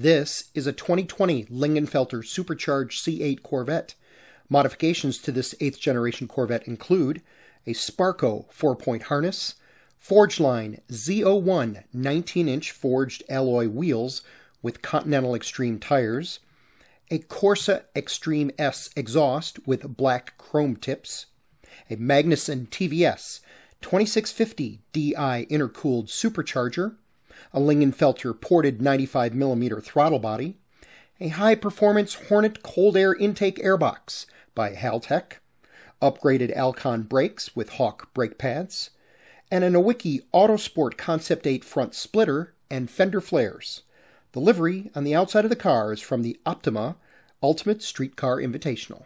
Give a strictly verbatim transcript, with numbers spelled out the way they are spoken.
This is a twenty twenty Lingenfelter Supercharged C eight Corvette. Modifications to this eighth generation Corvette include a Sparco four-point harness, Forgeline Z oh one nineteen inch forged alloy wheels with Continental Extreme tires, a Corsa Extreme S exhaust with black chrome tips, a Magnuson T V S twenty-six fifty D I intercooled supercharger, a Lingenfelter ported ninety-five millimeter throttle body, a high-performance Hornet cold air intake airbox by Haltech, upgraded Alcon brakes with Hawk brake pads, and a Nowicki Autosport Concept eight front splitter and fender flares. The livery on the outside of the car is from the Optima Ultimate Streetcar Invitational.